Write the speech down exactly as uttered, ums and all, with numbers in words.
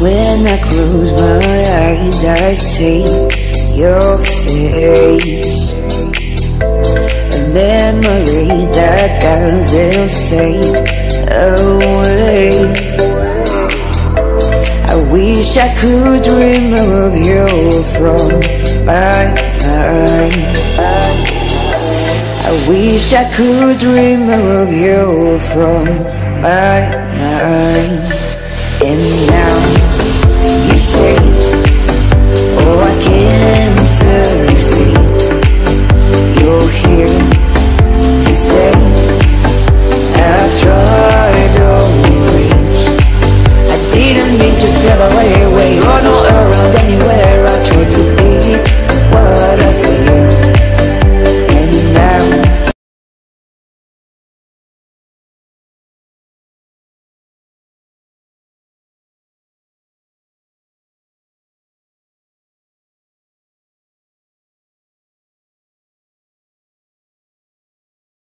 When I close my eyes, I see your face, a memory that doesn't fade away. I wish I could remove you from my mind. I wish I could remove you from my mind. And now you say